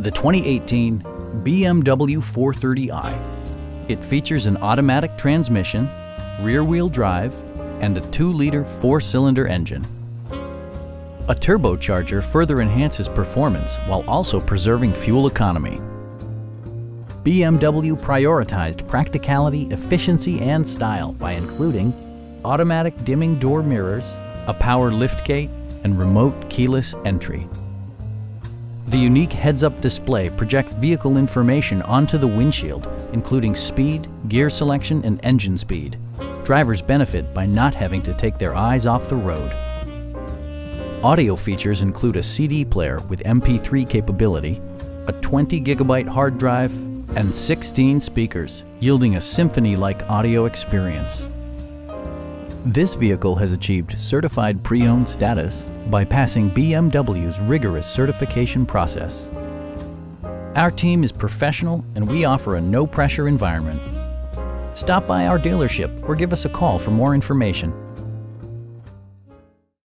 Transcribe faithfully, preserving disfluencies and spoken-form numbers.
the twenty eighteen B M W four thirty i. It features an automatic transmission, rear-wheel drive, and a two liter four cylinder engine. A turbocharger further enhances performance while also preserving fuel economy. B M W prioritized practicality, efficiency, and style by including automatic dimming door mirrors, a power liftgate, and remote keyless entry. The unique heads-up display projects vehicle information onto the windshield, including speed, gear selection, and engine speed. Drivers benefit by not having to take their eyes off the road. Audio features include a C D player with M P three capability, a twenty gigabyte hard drive, and sixteen speakers, yielding a symphony-like audio experience. This vehicle has achieved certified pre-owned status by passing B M W's rigorous certification process. Our team is professional and we offer a no-pressure environment. Stop by our dealership or give us a call for more information.